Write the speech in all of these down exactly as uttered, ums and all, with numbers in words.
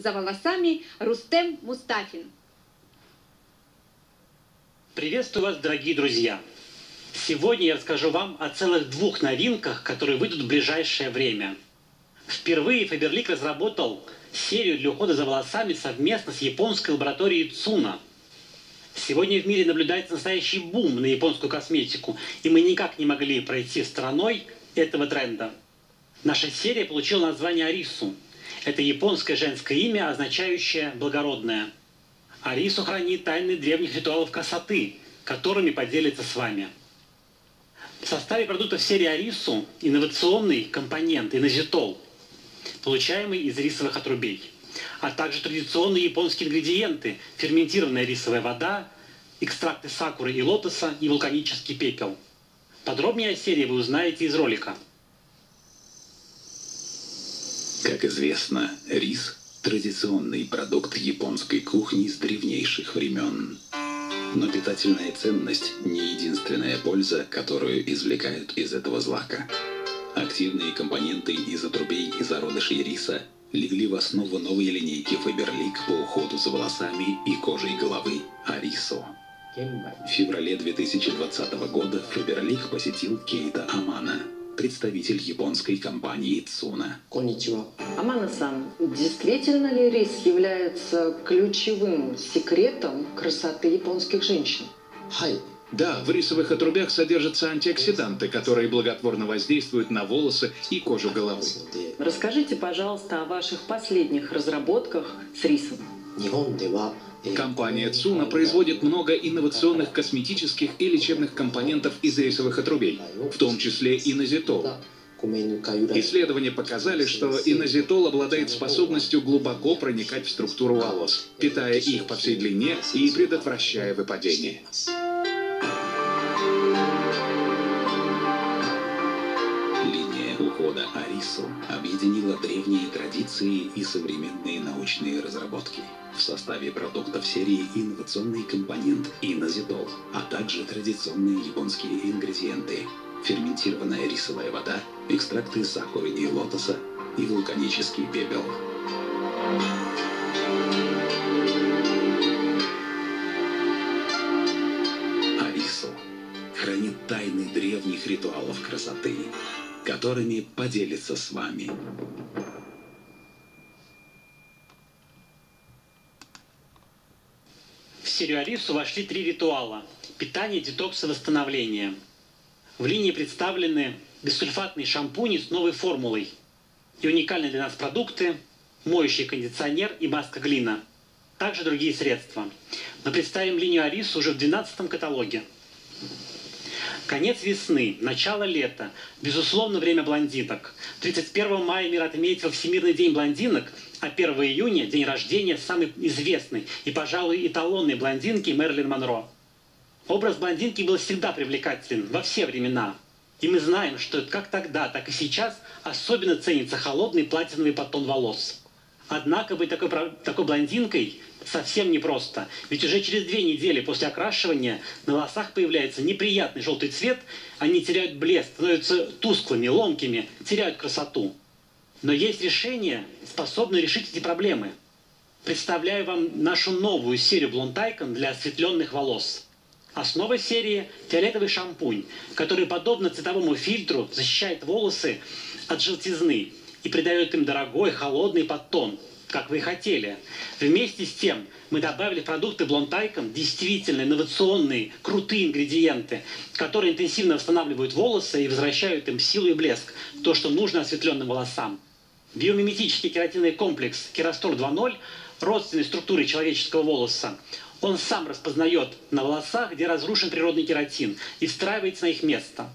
за волосами Рустем Мустафин. Приветствую вас, дорогие друзья! Сегодня я расскажу вам о целых двух новинках, которые выйдут в ближайшее время. Впервые Faberlic разработал серию для ухода за волосами совместно с японской лабораторией ЦУНА. Сегодня в мире наблюдается настоящий бум на японскую косметику, и мы никак не могли пройти стороной этого тренда. Наша серия получила название Арису. Это японское женское имя, означающее «благородное». Арису хранит тайны древних ритуалов красоты, которыми поделится с вами. В составе продуктов серии Арису инновационный компонент инозитол, получаемый из рисовых отрубей, а также традиционные японские ингредиенты, ферментированная рисовая вода, экстракты сакуры и лотоса и вулканический пепел. Подробнее о серии вы узнаете из ролика. Как известно, рис – традиционный продукт японской кухни с древнейших времен. Но питательная ценность – не единственная польза, которую извлекают из этого злака. Активные компоненты из отрубей и зародышей риса легли в основу новой линейки Faberlic по уходу за волосами и кожей головы Арису. В феврале две тысячи двадцатого года Faberlic посетил Кейта Амано, представитель японской компании ЦУНА. Амано-сан, действительно ли рис является ключевым секретом красоты японских женщин? Да, в рисовых отрубях содержатся антиоксиданты, которые благотворно воздействуют на волосы и кожу головы. Расскажите, пожалуйста, о ваших последних разработках с рисом. Компания ЦУНА производит много инновационных косметических и лечебных компонентов из рисовых отрубей, в том числе инозитол. Исследования показали, что инозитол обладает способностью глубоко проникать в структуру волос, питая их по всей длине и предотвращая выпадение. Ухода Арису объединила древние традиции и современные научные разработки. В составе продуктов серии инновационный компонент инозитол, а также традиционные японские ингредиенты, ферментированная рисовая вода, экстракты сакуры и лотоса и вулканический пепел. Арису хранит тайны древних ритуалов красоты, которыми поделится с вами. В серию Арису вошли три ритуала – питание, детокс и восстановление. В линии представлены бессульфатные шампуни с новой формулой и уникальные для нас продукты – моющий кондиционер и маска глина, также другие средства. Мы представим линию Арису уже в двенадцатом каталоге. Конец весны, начало лета, безусловно, время блондинок. тридцать первого мая мир отметил Всемирный день блондинок, а первого июня – день рождения самой известной и, пожалуй, эталонной блондинки Мэрилин Монро. Образ блондинки был всегда привлекателен во все времена. И мы знаем, что как тогда, так и сейчас особенно ценится холодный платиновый подтон волос. Однако быть такой, такой блондинкой совсем непросто, ведь уже через две недели после окрашивания на волосах появляется неприятный желтый цвет, они теряют блеск, становятся тусклыми, ломкими, теряют красоту. Но есть решение, способное решить эти проблемы. Представляю вам нашу новую серию Blonde Icon для осветленных волос. Основа серии – фиолетовый шампунь, который, подобно цветовому фильтру, защищает волосы от желтизны и придает им дорогой, холодный подтон, как вы и хотели. Вместе с тем мы добавили в продукты Blonde Icon действительно инновационные, крутые ингредиенты, которые интенсивно восстанавливают волосы и возвращают им силу и блеск, то, что нужно осветленным волосам. Биомиметический кератинный комплекс Керастор два ноль, родственной структуре человеческого волоса, он сам распознает на волосах, где разрушен природный кератин, и встраивается на их место.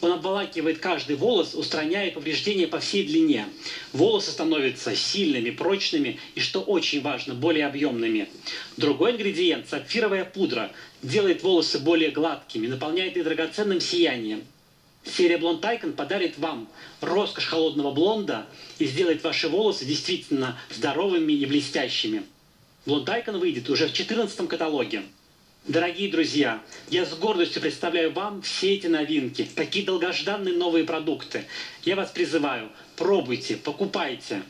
Он обволакивает каждый волос, устраняя повреждения по всей длине. Волосы становятся сильными, прочными и, что очень важно, более объемными. Другой ингредиент – сапфировая пудра, делает волосы более гладкими, наполняет их драгоценным сиянием. Серия Blonde Icon подарит вам роскошь холодного блонда и сделает ваши волосы действительно здоровыми и блестящими. Blonde Icon выйдет уже в четырнадцатом каталоге. Дорогие друзья, я с гордостью представляю вам все эти новинки, такие долгожданные новые продукты. Я вас призываю, пробуйте, покупайте.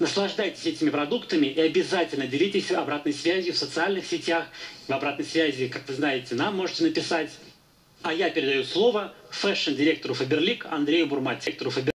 Наслаждайтесь этими продуктами и обязательно делитесь обратной связью в социальных сетях. В обратной связи, как вы знаете, нам можете написать. А я передаю слово фэшн-директору Faberlic Андрею Бурматину.